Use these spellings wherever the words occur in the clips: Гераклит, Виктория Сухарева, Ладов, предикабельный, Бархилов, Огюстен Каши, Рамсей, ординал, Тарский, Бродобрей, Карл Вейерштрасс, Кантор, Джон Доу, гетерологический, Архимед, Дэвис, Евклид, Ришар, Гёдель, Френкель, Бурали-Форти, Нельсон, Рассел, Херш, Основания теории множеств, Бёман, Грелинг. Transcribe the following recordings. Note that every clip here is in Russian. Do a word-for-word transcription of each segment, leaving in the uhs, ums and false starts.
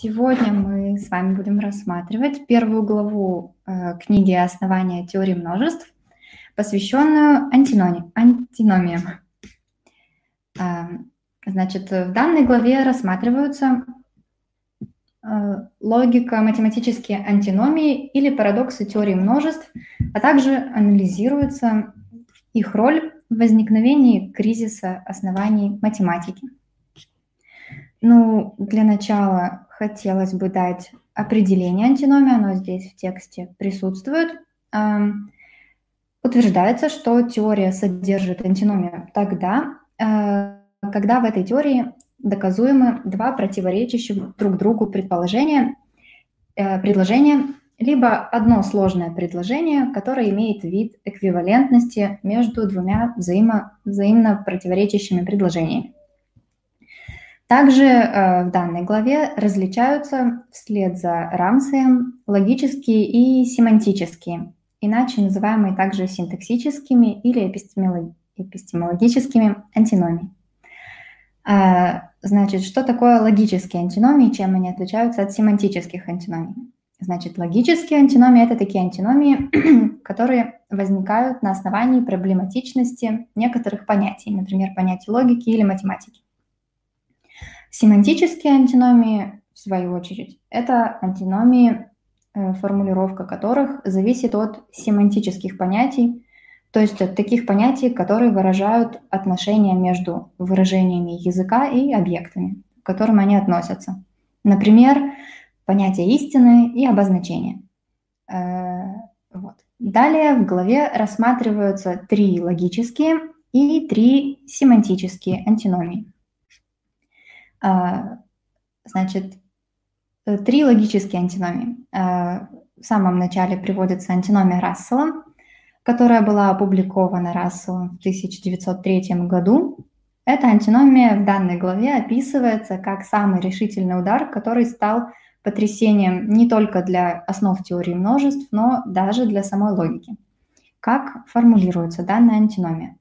Сегодня мы с вами будем рассматривать первую главу э, книги «Основания теории множеств», посвященную антиномиям. Э, значит, в данной главе рассматриваются э, логика, математические антиномии или парадоксы теории множеств, а также анализируется их роль в возникновении кризиса оснований математики. Ну, для начала хотелось бы дать определение антиномии, оно здесь в тексте присутствует. Утверждается, что теория содержит антиномию тогда, когда в этой теории доказуемы два противоречащих друг другу предположения, предложения, либо одно сложное предложение, которое имеет вид эквивалентности между двумя взаимо, взаимно противоречащими предложениями. Также э, в данной главе различаются вслед за Рамсеем логические и семантические, иначе называемые также синтаксическими или эпистемологическими антиномии. Э, значит, что такое логические антиномии, чем они отличаются от семантических антиномий? Значит, логические антиномии – это такие антиномии, которые возникают на основании проблематичности некоторых понятий, например, понятий логики или математики. Семантические антиномии, в свою очередь, это антиномии, формулировка которых зависит от семантических понятий, то есть от таких понятий, которые выражают отношения между выражениями языка и объектами, к которым они относятся. Например, понятие истины и обозначения. Вот. Далее в главе рассматриваются три логические и три семантические антиномии. Значит, три логические антиномии. В самом начале приводится антиномия Рассела, которая была опубликована Расселом в тысяча девятьсот третьем году. Эта антиномия в данной главе описывается как самый решительный удар, который стал потрясением не только для основ теории множеств, но даже для самой логики. Как формулируется данная антиномия?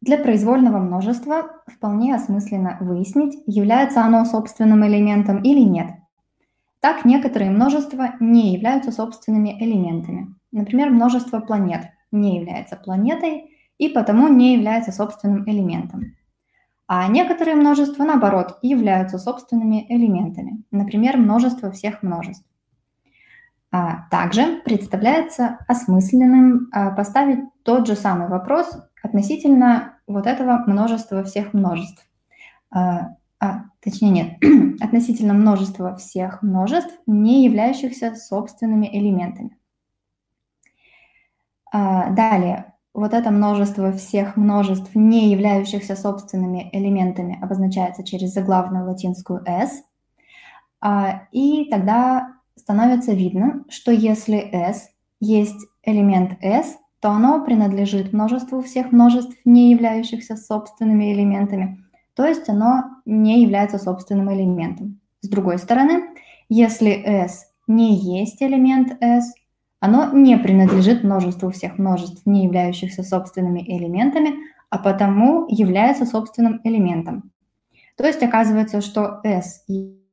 Для произвольного множества вполне осмысленно выяснить, является оно собственным элементом или нет. Так, некоторые множества не являются собственными элементами. Например, множество планет не является планетой и потому не является собственным элементом. А некоторые множества, наоборот, являются собственными элементами. Например, множество всех множеств. Также представляется осмысленным поставить тот же самый вопрос относительно вот этого множества всех множеств, а, точнее нет, относительно множества всех множеств, не являющихся собственными элементами. А, далее, вот это множество всех множеств, не являющихся собственными элементами, обозначается через заглавную латинскую S, а, и тогда становится видно, что если S есть элемент S, то оно принадлежит множеству всех множеств, не являющихся собственными элементами, то есть оно не является собственным элементом. С другой стороны, если S не есть элемент S, оно не принадлежит множеству всех множеств, не являющихся собственными элементами, а потому является собственным элементом. То есть оказывается, что S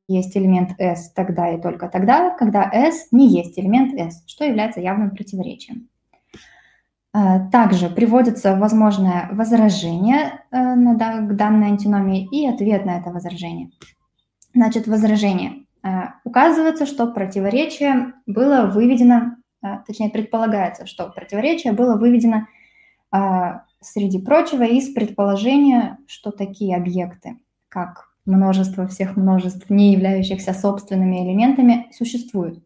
есть элемент S тогда и только тогда, когда S не есть элемент S, что является явным противоречием. Также приводится возможное возражение к данной антиномии и ответ на это возражение. Значит, возражение. Указывается, что противоречие было выведено, точнее, предполагается, что противоречие было выведено, среди прочего, из предположения, что такие объекты, как множество всех множеств, не являющихся собственными элементами, существуют.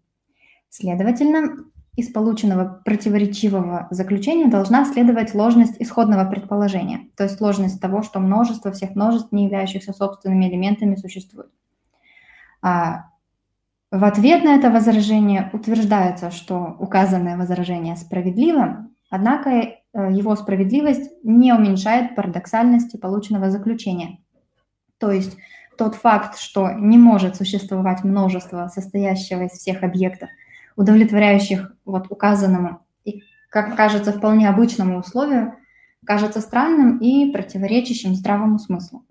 Следовательно, из полученного противоречивого заключения должна следовать ложность исходного предположения, то есть ложность того, что множество всех множеств, не являющихся собственными элементами, существует. А в ответ на это возражение утверждается, что указанное возражение справедливо, однако его справедливость не уменьшает парадоксальности полученного заключения. То есть тот факт, что не может существовать множество, состоящего из всех объектов, удовлетворяющих вот указанному и, как кажется, вполне обычному условию, кажется странным и противоречащим здравому смыслу.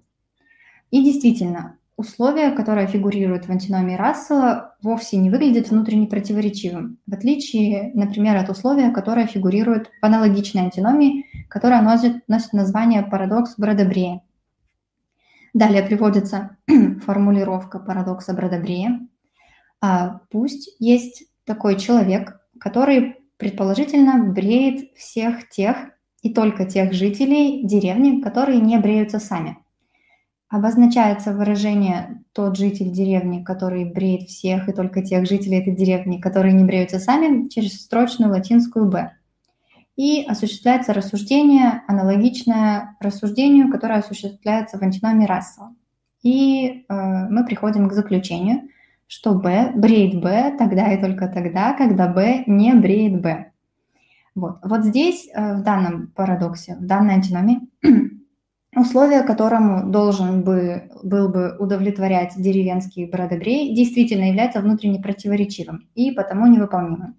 И действительно, Условие, которое фигурирует в антиномии Рассела, вовсе не выглядит внутренне противоречивым, в отличие, например, от условия, которое фигурирует в аналогичной антиномии, которая носит, носит название «парадокс Бродобрея». Далее приводится формулировка парадокса Бродобрея. А пусть есть такой человек, который предположительно бреет всех тех и только тех жителей деревни, которые не бреются сами. Обозначается выражение «тот житель деревни, который бреет всех и только тех жителей этой деревни, которые не бреются сами» через строчную латинскую «б». И осуществляется рассуждение, аналогичное рассуждению, которое осуществляется в антиномии Рассела. И э, мы приходим к заключению, что «б» бреет «б» тогда и только тогда, когда «б» не бреет «б». Вот, вот здесь, э, в данном парадоксе, в данной антиномии, условие, которому должен бы, был бы удовлетворять деревенский Бродобрей, действительно является внутренне противоречивым и потому невыполнимым.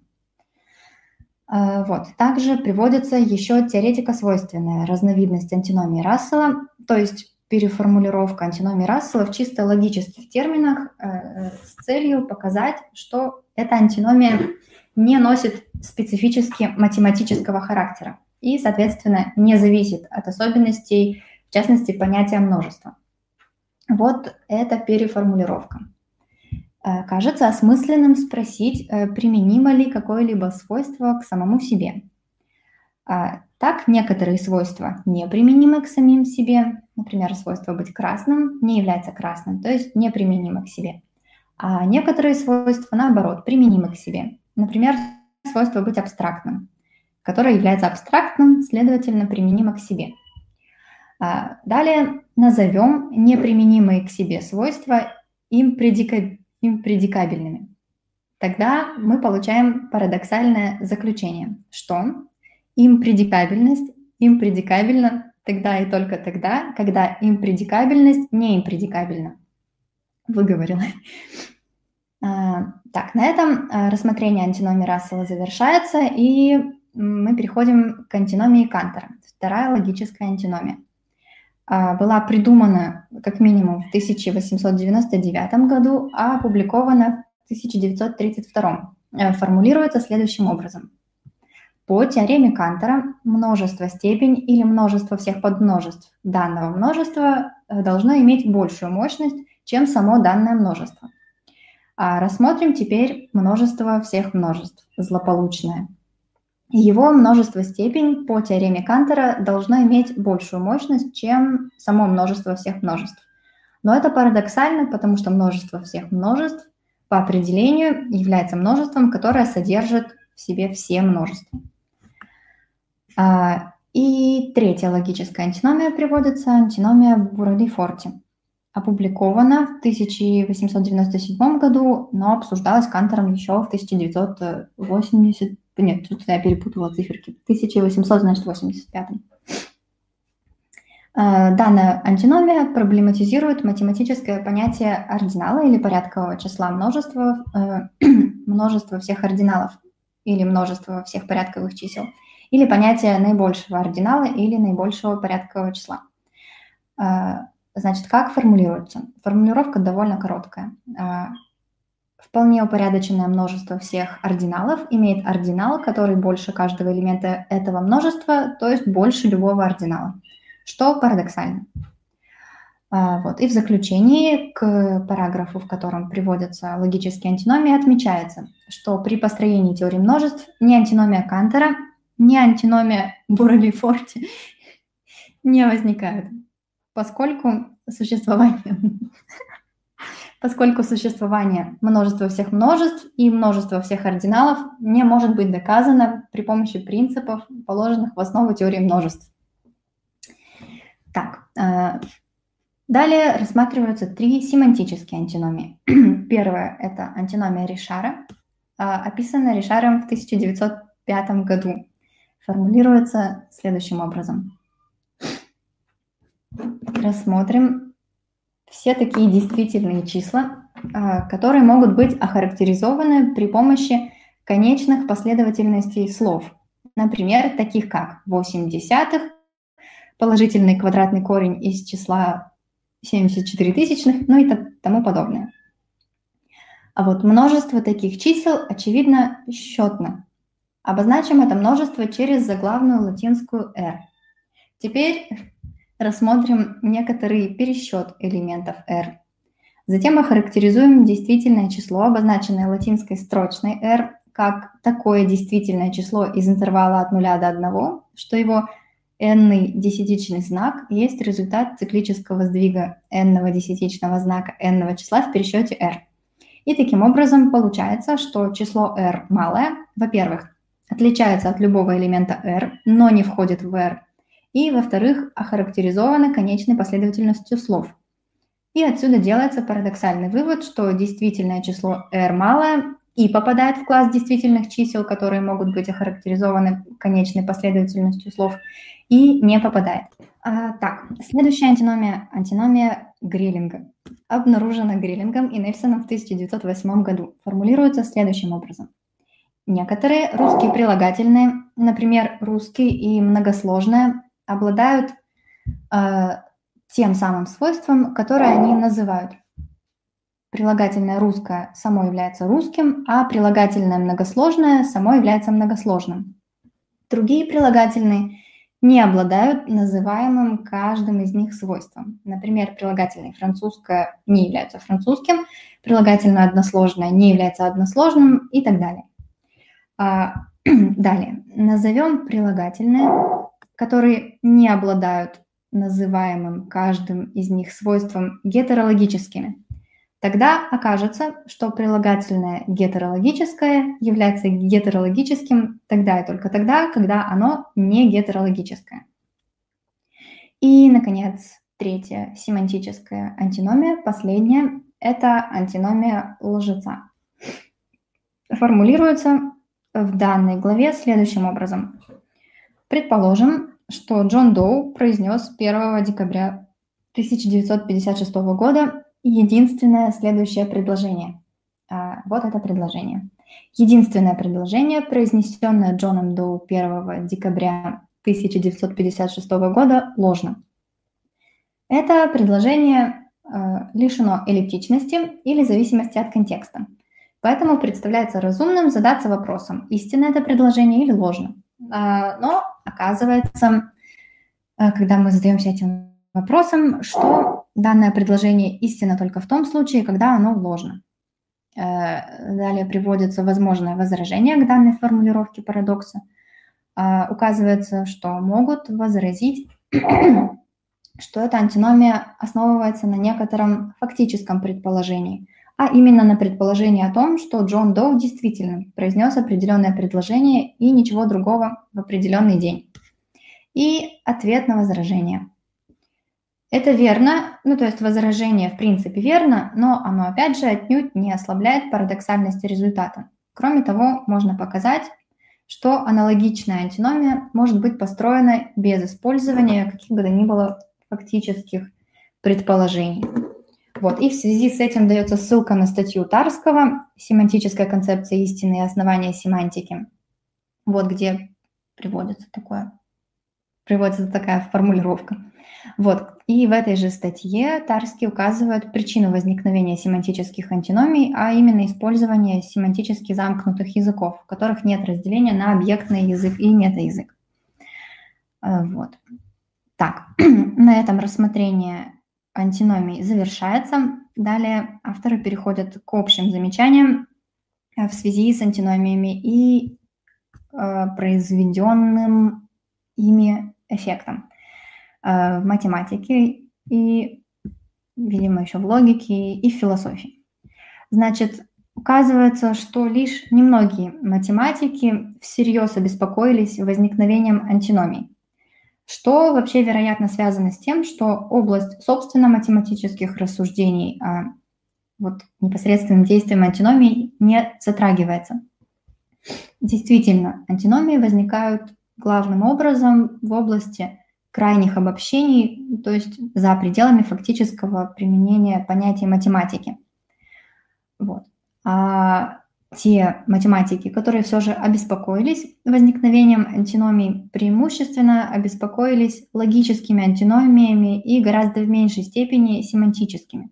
Вот. Также приводится еще теоретико-свойственная разновидность антиномии Рассела, то есть переформулировка антиномии Рассела в чисто логических терминах с целью показать, что эта антиномия не носит специфически математического характера и, соответственно, не зависит от особенностей, в частности, понятия множества. Вот это переформулировка. Кажется осмысленным спросить, применимо ли какое-либо свойство к самому себе. Так, некоторые свойства не применимы к самим себе, например, свойство быть красным не является красным, то есть не применимо к себе. А некоторые свойства, наоборот, применимы к себе, например, свойство быть абстрактным, которое является абстрактным, следовательно, применимо к себе. Далее назовем неприменимые к себе свойства им предикабельными. Тогда мы получаем парадоксальное заключение, что им предикабельность им предикабельна тогда и только тогда, когда им предикабельность не им предикабельна. Выговорила. Так, на этом рассмотрение антиномии Рассела завершается, и мы переходим к антиномии Кантора, вторая логическая антиномия. Была придумана как минимум в тысяча восемьсот девяносто девятом году, а опубликована в тысяча девятьсот тридцать втором. Формулируется следующим образом. По теореме Кантора множество степень или множество всех подмножеств данного множества должно иметь большую мощность, чем само данное множество. Рассмотрим теперь множество всех множеств, злополучное. Его множество степень по теореме Кантора должно иметь большую мощность, чем само множество всех множеств. Но это парадоксально, потому что множество всех множеств по определению является множеством, которое содержит в себе все множества. И третья логическая антиномия приводится, антиномия Бурали-Форти. Опубликована в тысяча восемьсот девяносто седьмом году, но обсуждалась Кантором еще в тысяча девятьсот восьмидесятом. Нет, тут я перепутала циферки. тысяча восемьсот, значит, восемьдесят пятом. Данная антиномия проблематизирует математическое понятие ординала или порядкового числа множества, множество всех ординалов или множество всех порядковых чисел, или понятие наибольшего ординала или наибольшего порядкового числа. Значит, как формулируется? Формулировка довольно короткая. Вполне упорядоченное множество всех ординалов имеет ординал, который больше каждого элемента этого множества, то есть больше любого ординала, что парадоксально. Вот. И в заключении к параграфу, в котором приводятся логические антиномии, отмечается, что при построении теории множеств ни антиномия Кантора, ни антиномия Бурали-Форти не возникает, поскольку существование... Поскольку существование множества всех множеств и множества всех ординалов не может быть доказано при помощи принципов, положенных в основу теории множеств. Так, далее рассматриваются три семантические антиномии. Первая – это антиномия Ришара, описанная Ришаром в тысяча девятьсот пятом году. Формулируется следующим образом. Рассмотрим все такие действительные числа, которые могут быть охарактеризованы при помощи конечных последовательностей слов. Например, таких как восемь десятых, положительный квадратный корень из числа семьдесят четыре тысячных, ну и тому подобное. А вот множество таких чисел, очевидно, счетно. Обозначим это множество через заглавную латинскую R. Теперь рассмотрим некоторый пересчет элементов R. Затем охарактеризуем действительное число, обозначенное латинской строчной R, как такое действительное число из интервала от нуля до одного, что его n-ный десятичный знак есть результат циклического сдвига n-ного десятичного знака n-ного числа в пересчете R. И таким образом получается, что число R малое, во-первых, отличается от любого элемента R, но не входит в R, и, во-вторых, охарактеризовано конечной последовательностью слов. И отсюда делается парадоксальный вывод, что действительное число R малое и попадает в класс действительных чисел, которые могут быть охарактеризованы конечной последовательностью слов, и не попадает. А, так, следующая антиномия – антиномия Грелинга. Обнаружена Грелингом и Нельсоном в тысяча девятьсот восьмом году. Формулируется следующим образом. Некоторые русские прилагательные, например, русский и многосложное, обладают э, тем самым свойством, которое они называют. Прилагательное русское само является русским, а прилагательное многосложное само является многосложным. Другие прилагательные не обладают называемым каждым из них свойством. Например, прилагательное французское не является французским, прилагательное односложное не является односложным и так далее. А, далее. Назовем прилагательные, которые не обладают называемым каждым из них свойством, гетерологическими. Тогда окажется, что прилагательное гетерологическое является гетерологическим тогда и только тогда, когда оно не гетерологическое. И, наконец, третья семантическая антиномия, последняя, это антиномия лжеца. Формулируется в данной главе следующим образом. Предположим, что Джон Доу произнес первого декабря тысяча девятьсот пятьдесят шестого года единственное следующее предложение. А, вот это предложение. Единственное предложение, произнесенное Джоном Доу первого декабря тысяча девятьсот пятьдесят шестого года, ложно. Это предложение э, лишено эллиптичности или зависимости от контекста. Поэтому представляется разумным задаться вопросом, истинно это предложение или ложно. А, но оказывается, когда мы задаемся этим вопросом, что данное предложение истинно только в том случае, когда оно ложно. Далее приводится возможное возражение к данной формулировке парадокса. Указывается, что могут возразить, что эта антиномия основывается на некотором фактическом предположении, а именно на предположении о том, что Джон Доу действительно произнес определенное предложение и ничего другого в определенный день. И ответ на возражение. Это верно, ну то есть возражение в принципе верно, но оно опять же отнюдь не ослабляет парадоксальности результата. Кроме того, можно показать, что аналогичная антиномия может быть построена без использования каких бы то ни было фактических предположений. Вот, и в связи с этим дается ссылка на статью Тарского «Семантическая концепция истины и основания семантики». Вот где приводится такое. Приводится такая формулировка. Вот. И в этой же статье Тарский указывает причину возникновения семантических антиномий, а именно использование семантически замкнутых языков, в которых нет разделения на объектный язык и метаязык. Вот. Так, на этом рассмотрение антиномий завершается. Далее авторы переходят к общим замечаниям в связи с антиномиями и э, произведенным ими эффектом в математике и, видимо, еще в логике и в философии. Значит, указывается, что лишь немногие математики всерьез обеспокоились возникновением антиномий, что вообще, вероятно, связано с тем, что область, собственно, математических рассуждений о вот, непосредственном действии антиномий не затрагивается. Действительно, антиномии возникают главным образом в области крайних обобщений, то есть за пределами фактического применения понятия математики. Вот. А те математики, которые все же обеспокоились возникновением антиномий, преимущественно обеспокоились логическими антиномиями и гораздо в меньшей степени семантическими.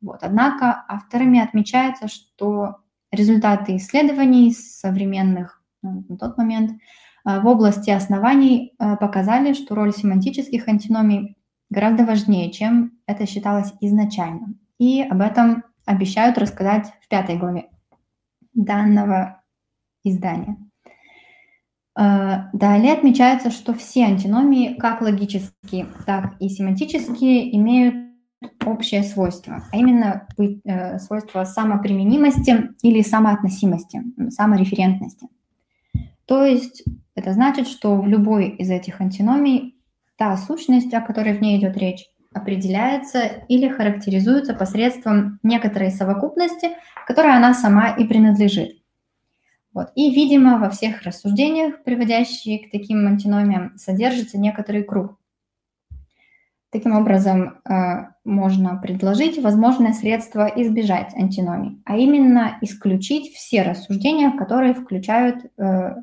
Вот. Однако авторами отмечается, что результаты исследований современных на тот момент в области оснований показали, что роль семантических антиномий гораздо важнее, чем это считалось изначально. И об этом обещают рассказать в пятой главе данного издания. Далее отмечается, что все антиномии, как логические, так и семантические, имеют общее свойство, а именно свойство самоприменимости или самоотносимости, самореферентности. То есть это значит, что в любой из этих антиномий та сущность, о которой в ней идет речь, определяется или характеризуется посредством некоторой совокупности, которой она сама и принадлежит. Вот. И, видимо, во всех рассуждениях, приводящих к таким антиномиям, содержится некоторый круг. Таким образом, можно предложить возможное средство избежать антиномий, а именно исключить все рассуждения, которые включают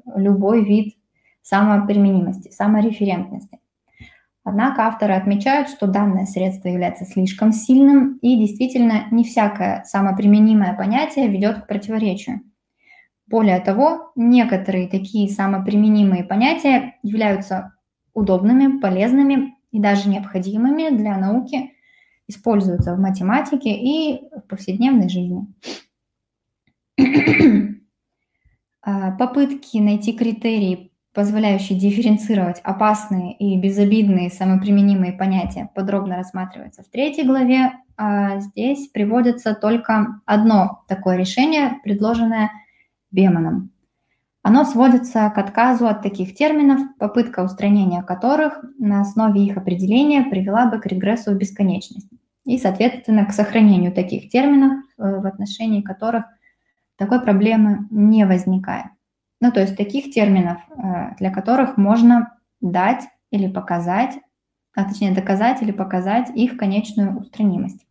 любой вид самоприменимости, самореферентности. Однако авторы отмечают, что данное средство является слишком сильным, и действительно не всякое самоприменимое понятие ведет к противоречию. Более того, некоторые такие самоприменимые понятия являются удобными, полезными и даже необходимыми для науки, используются в математике и в повседневной жизни. Попытки найти критерии, позволяющие дифференцировать опасные и безобидные самоприменимые понятия, подробно рассматриваются в третьей главе. А здесь приводится только одно такое решение, предложенное Бёманом. Оно сводится к отказу от таких терминов, попытка устранения которых на основе их определения привела бы к регрессу в бесконечность и, соответственно, к сохранению таких терминов, в отношении которых такой проблемы не возникает. Ну, то есть таких терминов, для которых можно дать или показать, а точнее доказать или показать их конечную устранимость.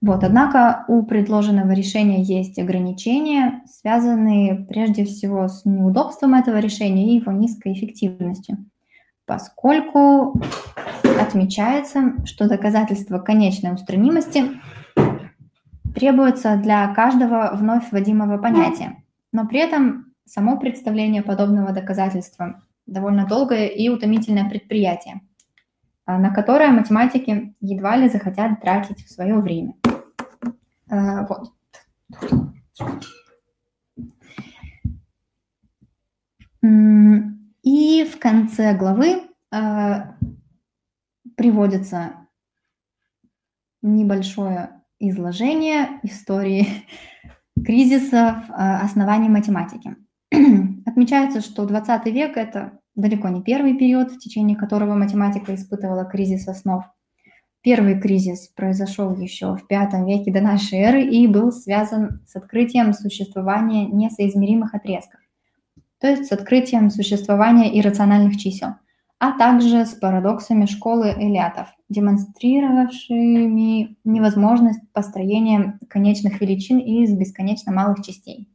Вот, однако у предложенного решения есть ограничения, связанные прежде всего с неудобством этого решения и его низкой эффективностью, поскольку отмечается, что доказательство конечной устранимости требуется для каждого вновь вводимого понятия, но при этом само представление подобного доказательства довольно долгое и утомительное предприятие, на которое математики едва ли захотят тратить в свое время. Вот. И в конце главы приводится небольшое изложение истории кризисов оснований математики. Отмечается, что двадцатый век – это далеко не первый период, в течение которого математика испытывала кризис основ. Первый кризис произошел еще в пятом веке до нашей эры и был связан с открытием существования несоизмеримых отрезков, то есть с открытием существования иррациональных чисел, а также с парадоксами школы Элиотов, демонстрировавшими невозможность построения конечных величин из бесконечно малых частей.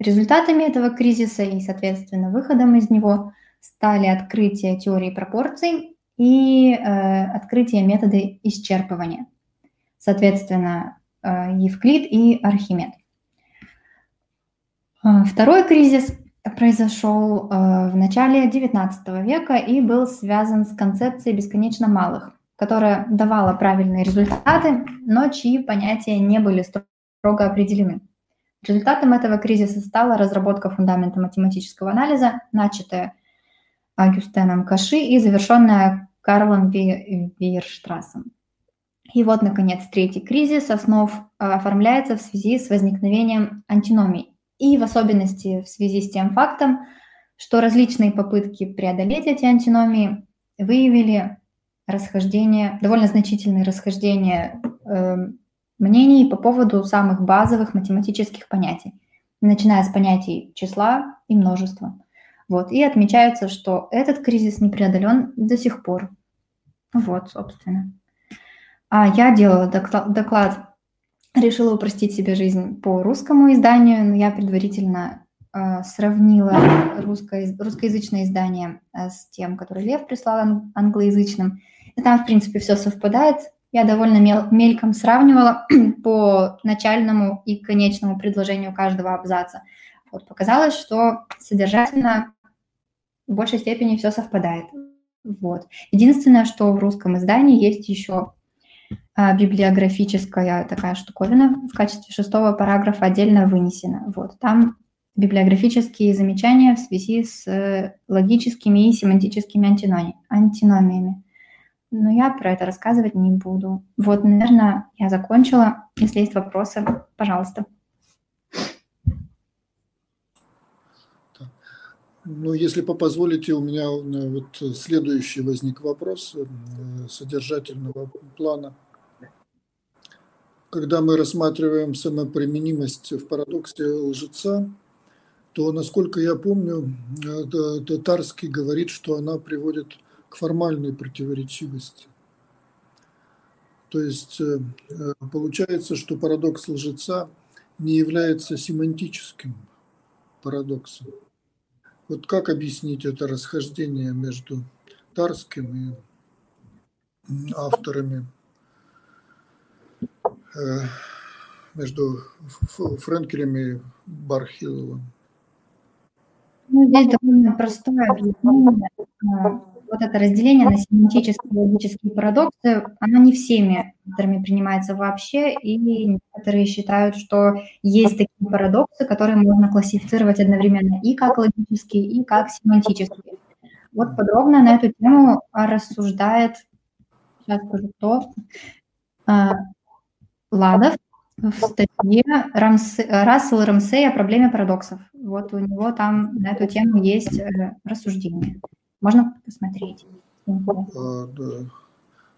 Результатами этого кризиса и, соответственно, выходом из него стали открытие теории пропорций и э, открытие метода исчерпывания, соответственно, э, Евклид и Архимед. Второй кризис произошел э, в начале девятнадцатого века и был связан с концепцией бесконечно малых, которая давала правильные результаты, но чьи понятия не были строго определены. Результатом этого кризиса стала разработка фундамента математического анализа, начатая Огюстеном Каши и завершенная Карлом Вейерштрассом. И вот, наконец, третий кризис основ оформляется в связи с возникновением антиномий и в особенности в связи с тем фактом, что различные попытки преодолеть эти антиномии выявили расхождение, довольно значительные расхождения э, мнений по поводу самых базовых математических понятий, начиная с понятий числа и множества. Вот, и отмечается, что этот кризис не преодолен до сих пор. Вот, собственно. А я делала доклад решила упростить себе жизнь по русскому изданию, но я предварительно э, сравнила русское, русскоязычное издание с тем, которое Лев прислал ан- англоязычным. И там, в принципе, все совпадает. Я довольно мел- мельком сравнивала по начальному и конечному предложению каждого абзаца. Вот, показалось, что содержательно в большей степени все совпадает. Вот. Единственное, что в русском издании есть еще а, библиографическая такая штуковина в качестве шестого параграфа отдельно вынесена. Вот. Там библиографические замечания в связи с логическими и семантическими антиноми- антиномиями. Но я про это рассказывать не буду. Вот, наверное, я закончила. Если есть вопросы, пожалуйста. Ну, если позволите, у меня вот следующий возник вопрос содержательного плана. Когда мы рассматриваем самоприменимость в парадоксе лжеца, то, насколько я помню, Тарский говорит, что она приводит к формальной противоречивости. То есть получается, что парадокс лжеца не является семантическим парадоксом. Вот как объяснить это расхождение между Тарским и авторами, между Френкелем и Бархиловым? Ну, здесь довольно простое объяснение. Вот это разделение на семантические и логические парадоксы, оно не всеми авторами принимается вообще, и некоторые считают, что есть такие парадоксы, которые можно классифицировать одновременно и как логические, и как семантические. Вот подробно на эту тему рассуждает, сейчас скажу, кто, Ладов в статье Рамсе, Рассел и Рамсей о проблеме парадоксов. Вот у него там на эту тему есть рассуждение. Можно посмотреть? А, да.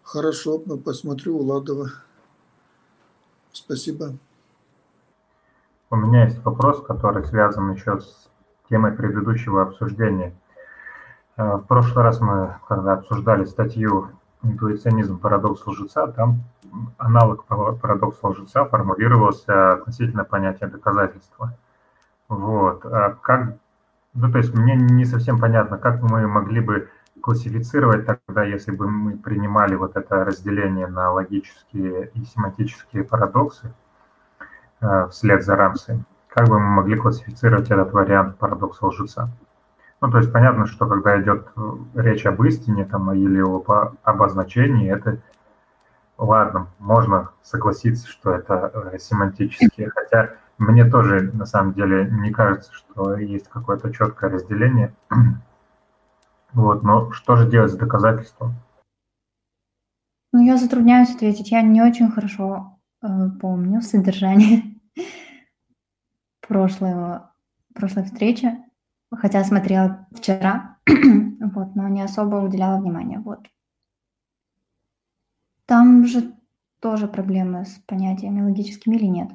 Хорошо, посмотрю у Ладова. Спасибо. У меня есть вопрос, который связан еще с темой предыдущего обсуждения. В прошлый раз мы, когда обсуждали статью «Интуиционизм. Парадокс лжеца», там аналог парадокса лжеца формулировался относительно понятия доказательства. Вот. А как... Ну, то есть мне не совсем понятно, как мы могли бы классифицировать тогда, если бы мы принимали вот это разделение на логические и семантические парадоксы э, вслед за Рамсеем, как бы мы могли классифицировать этот вариант парадокса лжеца? Ну, то есть понятно, что когда идет речь об истине там, или об означении, это, ладно, можно согласиться, что это семантические, хотя... Мне тоже, на самом деле, не кажется, что есть какое-то четкое разделение. Вот, но что же делать с доказательством? Ну, я затрудняюсь ответить. Я не очень хорошо э, помню содержание прошлого, прошлой встречи, хотя смотрела вчера, вот, но не особо уделяла внимания. Вот. Там же тоже проблемы с понятиями логическими или нет?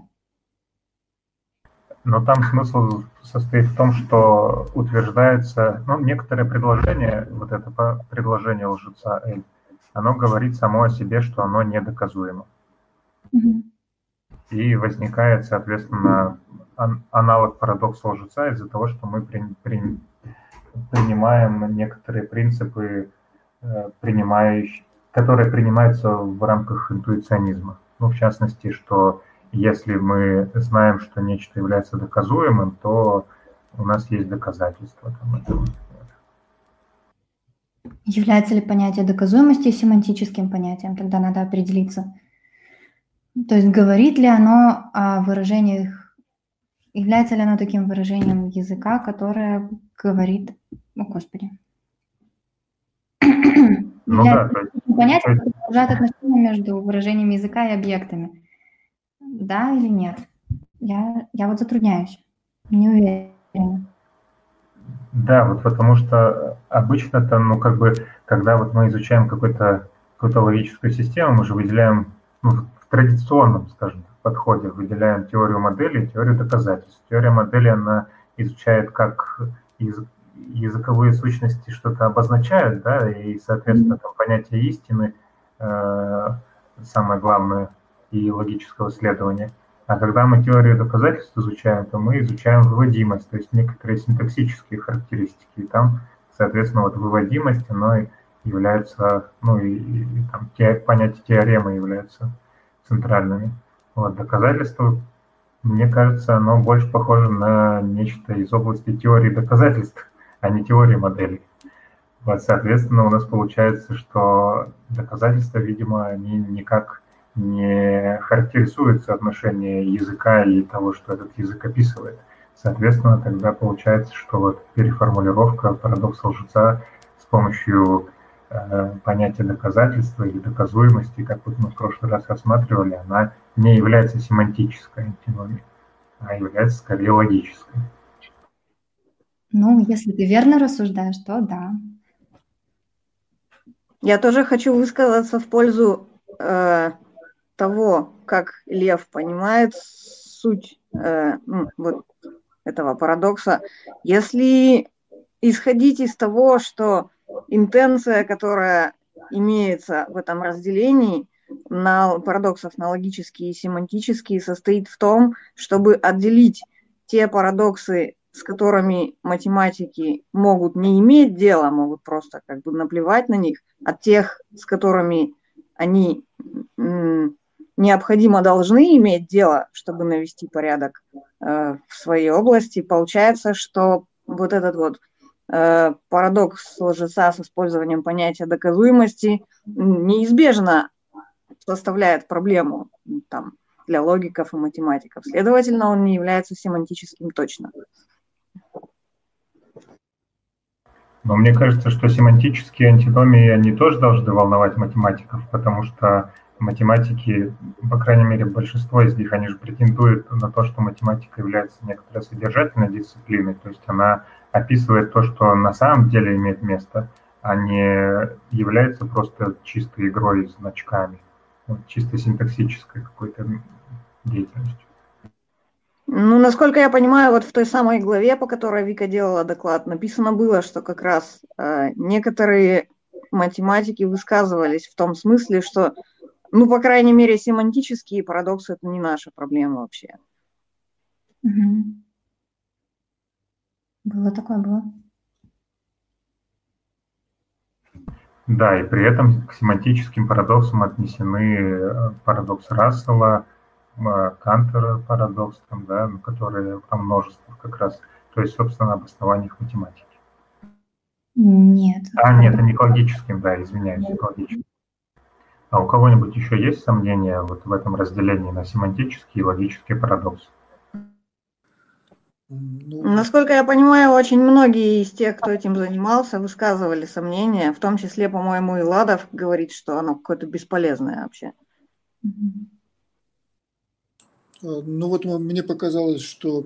Но там смысл состоит в том, что утверждается, ну, некоторое предложение, вот это предложение лжеца Эль, оно говорит само о себе, что оно недоказуемо. Mm-hmm. И возникает, соответственно, ан- аналог парадокса лжеца из-за того, что мы при- при- принимаем некоторые принципы, э, принимающие, которые принимаются в рамках интуиционизма. Ну, в частности, что... Если мы знаем, что нечто является доказуемым, то у нас есть доказательства. Является ли понятие доказуемости семантическим понятием? Тогда надо определиться. То есть говорит ли оно о выражениях, является ли оно таким выражением языка, которое говорит... О, Господи. Ну, да, понятие это... продолжает отношения между выражением языка и объектами. Да или нет? Я, я вот затрудняюсь, не уверена. Да, вот потому что обычно-то, ну, как бы, когда вот мы изучаем какую-то, какую-то логическую систему, мы же выделяем, ну, в традиционном, скажем, подходе выделяем теорию моделей, теорию доказательств. Теория модели, она изучает, как язык, языковые сущности что-то обозначают, да, и, соответственно, там понятие истины, э, самое главное, и логического следования. А когда мы теорию доказательств изучаем, то мы изучаем выводимость, то есть некоторые синтаксические характеристики. И там, соответственно, вот выводимость, оно является, ну и, и там, те, понятие теоремы являются центральными. Вот, доказательства, мне кажется, оно больше похоже на нечто из области теории доказательств, а не теории моделей. Вот, соответственно, у нас получается, что доказательства, видимо, они никак не характеризуются отношение языка и того, что этот язык описывает. Соответственно, тогда получается, что вот переформулировка парадокса лжеца с помощью э, понятия доказательства или доказуемости, как вот мы в прошлый раз рассматривали, она не является семантической антиномией, а является скорее логической. Ну, если ты верно рассуждаешь, то да. Я тоже хочу высказаться в пользу э, того, как Лев понимает суть э, вот этого парадокса. Если исходить из того, что интенция, которая имеется в этом разделении на парадоксов на логические и семантические, состоит в том, чтобы отделить те парадоксы, с которыми математики могут не иметь дела, могут просто как бы наплевать на них, от тех, с которыми они необходимо должны иметь дело, чтобы навести порядок э, в своей области. Получается, что вот этот вот э, парадокс лжеца с использованием понятия доказуемости неизбежно составляет проблему там для логиков и математиков. Следовательно, он не является семантическим точно. Но мне кажется, что семантические антиномии, они тоже должны волновать математиков, потому что математики, по крайней мере, большинство из них, они же претендуют на то, что математика является некоторой содержательной дисциплиной, то есть она описывает то, что на самом деле имеет место, а не является просто чистой игрой с значками, чисто синтаксической какой-то деятельностью. Ну, насколько я понимаю, вот в той самой главе, по которой Вика делала доклад, написано было, что как раз э, некоторые математики высказывались в том смысле, что, ну, по крайней мере, семантические парадоксы – это не наша проблема вообще. Угу. Было такое, было. Да, и при этом к семантическим парадоксам отнесены парадокс Рассела, Кантора парадокс, там, да, которые там множество как раз, то есть, собственно, об основаниях математики. Нет. А, нет, это не к логическим, да, извиняюсь, не к логическим. А у кого-нибудь еще есть сомнения вот в этом разделении на семантические и логические парадоксы? Насколько я понимаю, очень многие из тех, кто этим занимался, высказывали сомнения, в том числе, по-моему, и Ладов говорит, что оно какое-то бесполезное вообще. Ну вот мне показалось, что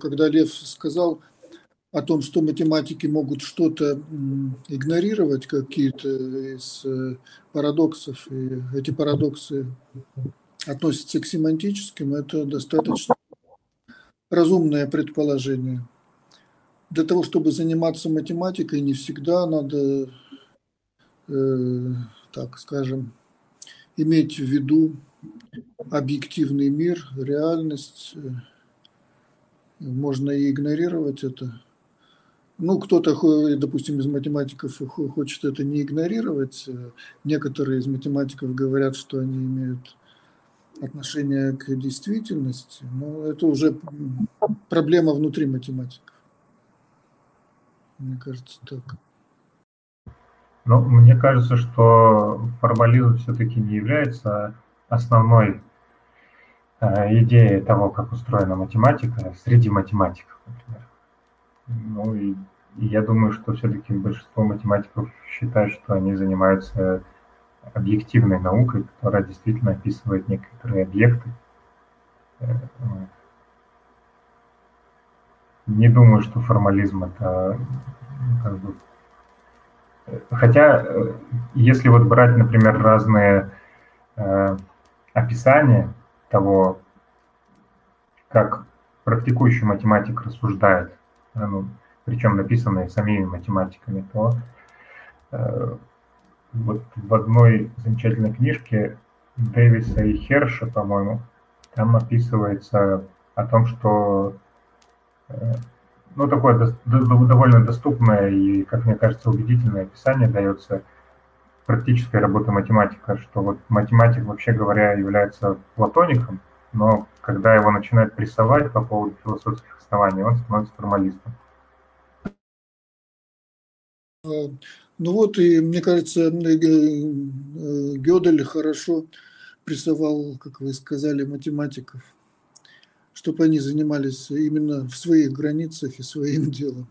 когда Лев сказал о том, что математики могут что-то игнорировать, какие-то из парадоксов, и эти парадоксы относятся к семантическим, это достаточно разумное предположение. Для того, чтобы заниматься математикой, не всегда надо, э, так скажем, иметь в виду объективный мир, реальность. Можно и игнорировать это. Ну, кто-то, допустим, из математиков хочет это не игнорировать. Некоторые из математиков говорят, что они имеют отношение к действительности, но это уже проблема внутри математиков. Мне кажется, так. Ну, мне кажется, что формализм все-таки не является основной э, идеей того, как устроена математика среди математиков, например. Ну, и, и я думаю, что все-таки большинство математиков считают, что они занимаются объективной наукой, которая действительно описывает некоторые объекты. Не думаю, что формализм это как бы... Хотя, если вот брать, например, разные э, описания того, как практикующий математик рассуждает, ну, причем написанные самими математиками, то... Э, Вот в одной замечательной книжке Дэвиса и Херша, по-моему, там описывается о том, что, ну, такое довольно доступное и, как мне кажется, убедительное описание дается практической работы математика, что вот математик, вообще говоря, является платоником, но когда его начинают прессовать по поводу философских оснований, он становится формалистом. Ну вот, и мне кажется, Гёдель хорошо прессовал, как вы сказали, математиков, чтобы они занимались именно в своих границах и своим делом.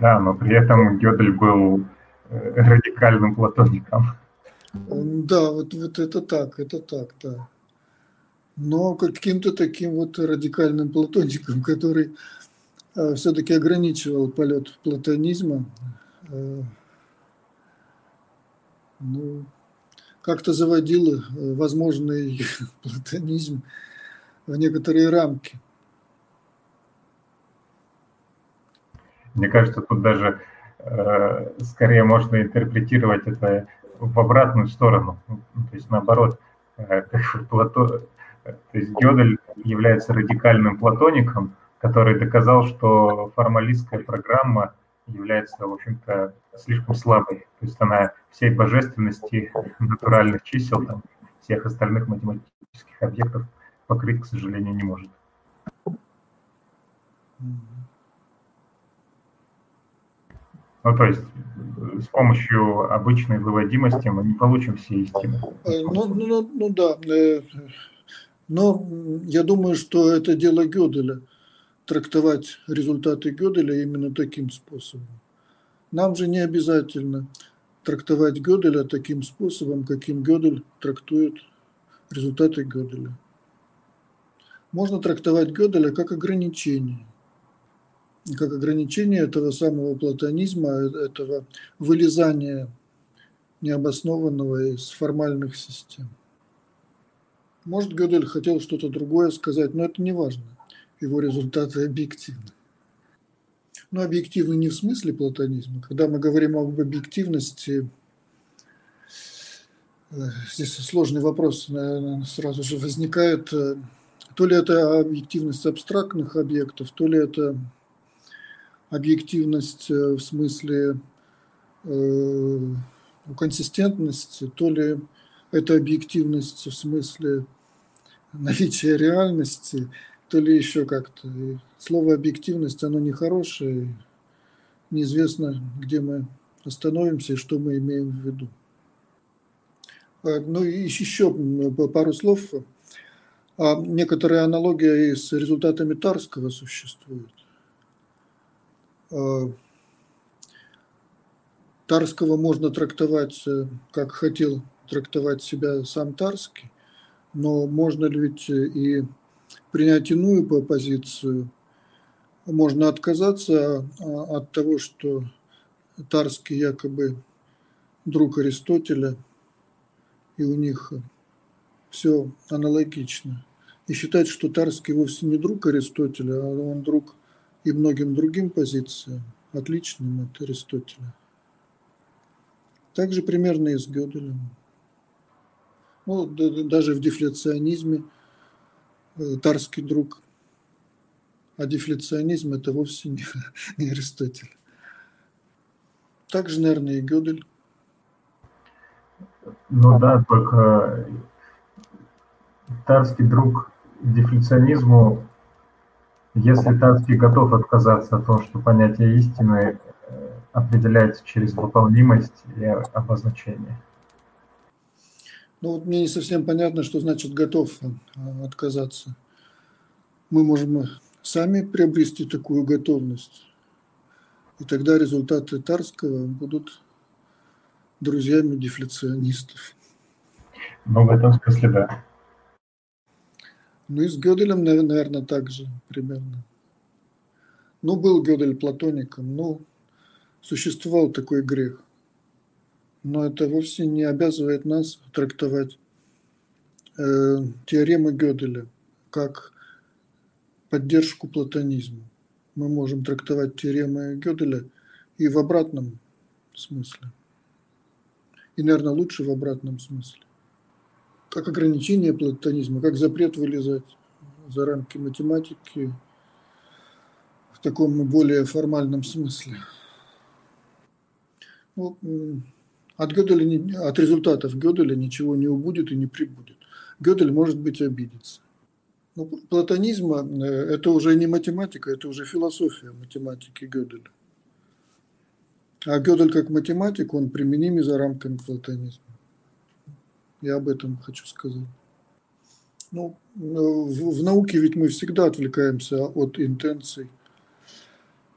Да, но при этом Гёдель был радикальным платоником. Да, вот, вот это так, это так, да. Но каким-то таким вот радикальным платоником, который э, все-таки ограничивал полет платонизма. Э, ну, как-то заводил возможный платонизм в некоторые рамки. Мне кажется, тут даже э, скорее можно интерпретировать это в обратную сторону. То есть наоборот, э, плато... То есть Гёдель является радикальным платоником, который доказал, что формалистская программа является, в общем-то, слишком слабой. То есть она всей божественности натуральных чисел, там, всех остальных математических объектов покрыть, к сожалению, не может. Ну, то есть с помощью обычной выводимости мы не получим все истины. Ну, ну, ну да. Но я думаю, что это дело Гёделя, трактовать результаты Гёделя именно таким способом. Нам же не обязательно трактовать Гёделя таким способом, каким Гёдель трактует результаты Гёделя. Можно трактовать Гёделя как ограничение. Как ограничение этого самого платонизма, этого вылезания необоснованного из формальных систем. Может, Гёдель хотел что-то другое сказать, но это не важно. Его результаты объективны. Но объективны не в смысле платонизма. Когда мы говорим об объективности, здесь сложный вопрос, наверное, сразу же возникает. То ли это объективность абстрактных объектов, то ли это объективность в смысле э, консистентности, то ли... Это объективность в смысле наличия реальности, то ли еще как-то. И слово «объективность» оно нехорошее, неизвестно, где мы остановимся и что мы имеем в виду. Ну и еще пару слов. Некоторая аналогия и с результатами Тарского существует. Тарского можно трактовать, как хотел трактовать себя сам Тарский, но можно ли ведь и принять иную позицию, можно отказаться от того, что Тарский якобы друг Аристотеля, и у них все аналогично, и считать, что Тарский вовсе не друг Аристотеля, а он друг и многим другим позициям, отличным от Аристотеля. Также примерно и с Гёделем. Ну, даже в дефляционизме Тарский друг, а дефляционизм – это вовсе не, не Аристотель. Также, наверное, и Гёдель. Ну да, только Тарский друг дефляционизму, если Тарский готов отказаться от того, что понятие истины определяется через выполнимость и обозначение. Ну вот мне не совсем понятно, что значит готов отказаться. Мы можем сами приобрести такую готовность, и тогда результаты Тарского будут друзьями дефляционистов. Ну, в этом смысле, да. Ну и с Гёделем, наверное, так же примерно. Ну, был Гёдель платоником, но существовал такой грех. Но это вовсе не обязывает нас трактовать э, теоремы Гёделя как поддержку платонизма. Мы можем трактовать теоремы Гёделя и в обратном смысле. И, наверное, лучше в обратном смысле. как ограничение платонизма, как запрет вылезать за рамки математики в таком более формальном смысле. Ну, от Гёделя, от результатов Гёделя ничего не убудет и не прибудет. Гёдель, может быть, обидится. Но платонизма – это уже не математика, это уже философия математики Гёделя. А Гёдель как математик, он применим и за рамками платонизма. Я об этом хочу сказать. Ну, в, в науке ведь мы всегда отвлекаемся от интенций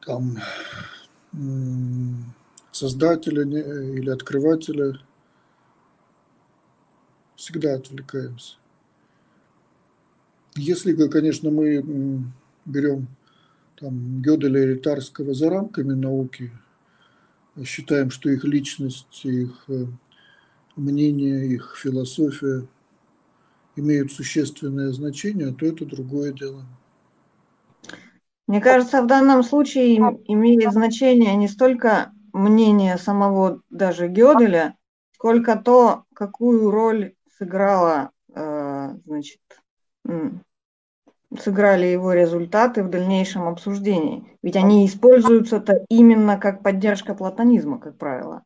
там, создателя или открывателя. Всегда отвлекаемся. Если, конечно, мы берем там, Гёделя или Тарского за рамками науки, считаем, что их личность, их мнение, их философия имеют существенное значение, то это другое дело. Мне кажется, в данном случае имеет значение не столько мнение самого даже Гёделя, сколько то, какую роль сыграла, значит, сыграли его результаты в дальнейшем обсуждении. Ведь они используются-то именно как поддержка платонизма, как правило,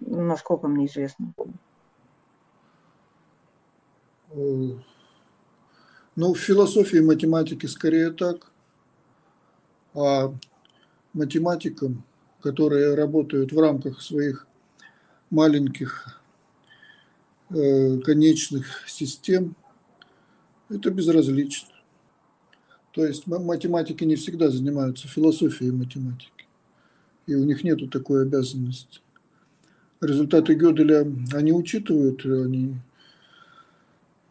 насколько мне известно. Ну, в философии и математике скорее так, а математикам, которые работают в рамках своих маленьких э, конечных систем, это безразлично. То есть математики не всегда занимаются философией математики, и у них нет такой обязанности. Результаты Гёделя они учитывают, они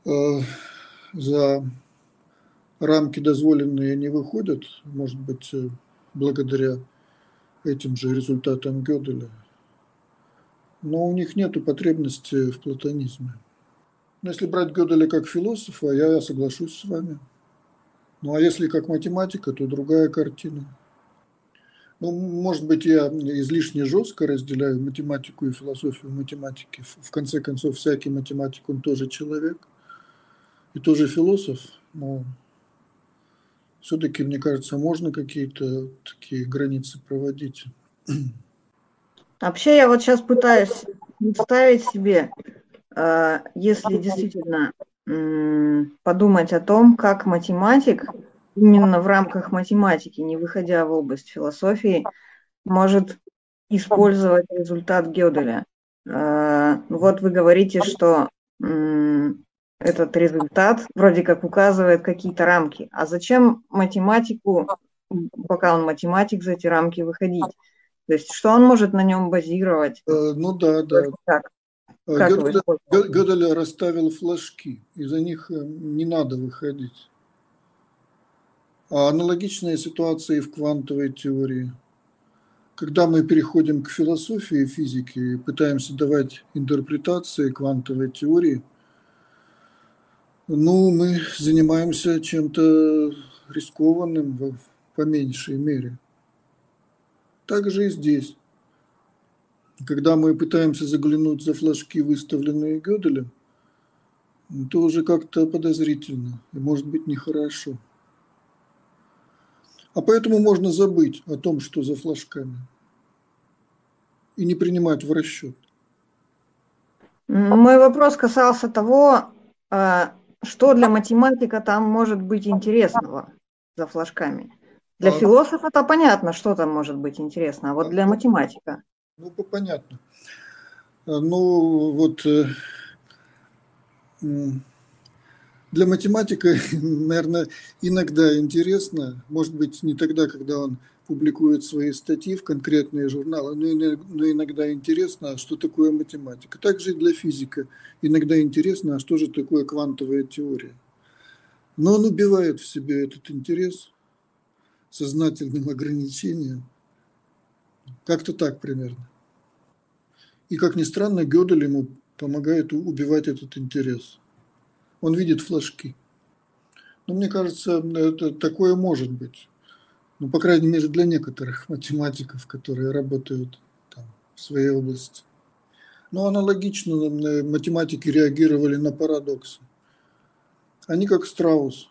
э, за рамки дозволенные не выходят, может быть, благодаря этим же результатам Гёделя. Но у них нет потребности в платонизме. Но если брать Гёделя как философа, я соглашусь с вами. Ну а если как математика, то другая картина. Ну, может быть, я излишне жестко разделяю математику и философию математики. В конце концов, всякий математик, он тоже человек и тоже философ. Но все-таки, мне кажется, можно какие-то такие границы проводить. Вообще, я вот сейчас пытаюсь представить себе, если действительно подумать о том, как математик, именно в рамках математики, не выходя в область философии, может использовать результат Гёделя. Вот вы говорите, что этот результат вроде как указывает какие-то рамки. А зачем математику, пока он математик, за эти рамки выходить? То есть что он может на нем базировать? Ну да, да. Как? Как Гёдель, Гёдель расставил флажки, и за них не надо выходить. А аналогичная ситуация и в квантовой теории. Когда мы переходим к философии и физике и пытаемся давать интерпретации квантовой теории, ну, мы занимаемся чем-то рискованным в, по меньшей мере. Так же и здесь. Когда мы пытаемся заглянуть за флажки, выставленные Гёделем, то уже как-то подозрительно и, может быть, нехорошо. А поэтому можно забыть о том, что за флажками, и не принимать в расчет. Мой вопрос касался того, что для математика там может быть интересного за флажками. Для а... философа-то понятно, что там может быть интересно, а вот для математика. Ну, понятно. Ну, вот для математика, наверное, иногда интересно, может быть, не тогда, когда он публикует свои статьи в конкретные журналы, но иногда интересно, что такое математика. Также и для физика иногда интересно, а что же такое квантовая теория. Но он убивает в себе этот интерес сознательным ограничением. Как-то так примерно. И, как ни странно, Гёдель ему помогает убивать этот интерес. Он видит флажки. Но мне кажется, это такое может быть. Ну, по крайней мере, для некоторых математиков, которые работают там, в своей области. Но аналогично математики реагировали на парадоксы. Они, как страус,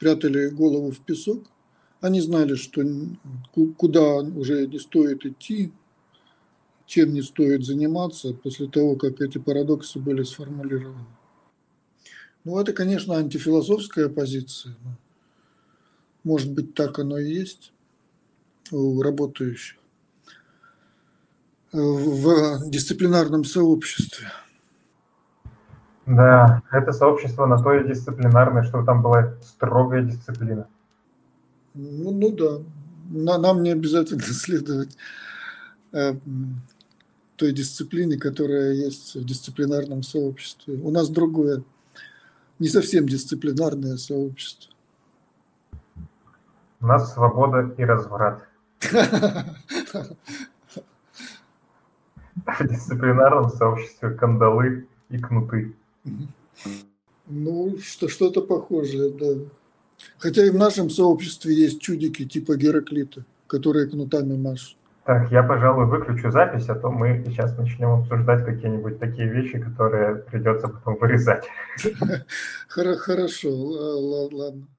прятали голову в песок. Они знали, что куда уже не стоит идти, чем не стоит заниматься после того, как эти парадоксы были сформулированы. Ну, это, конечно, антифилософская позиция. Может быть, так оно и есть у работающих в дисциплинарном сообществе. Да, это сообщество на то и дисциплинарное, что там была строгая дисциплина. Ну, ну да, нам не обязательно следовать той дисциплине, которая есть в дисциплинарном сообществе. У нас другое, не совсем дисциплинарное сообщество. У нас свобода и разврат. В дисциплинарном сообществе кандалы и кнуты. Ну, что-то похожее, да. Хотя и в нашем сообществе есть чудики типа Гераклита, которые кнутами машут. Так, я, пожалуй, выключу запись, а то мы сейчас начнем обсуждать какие-нибудь такие вещи, которые придется потом вырезать. Хорошо, ладно.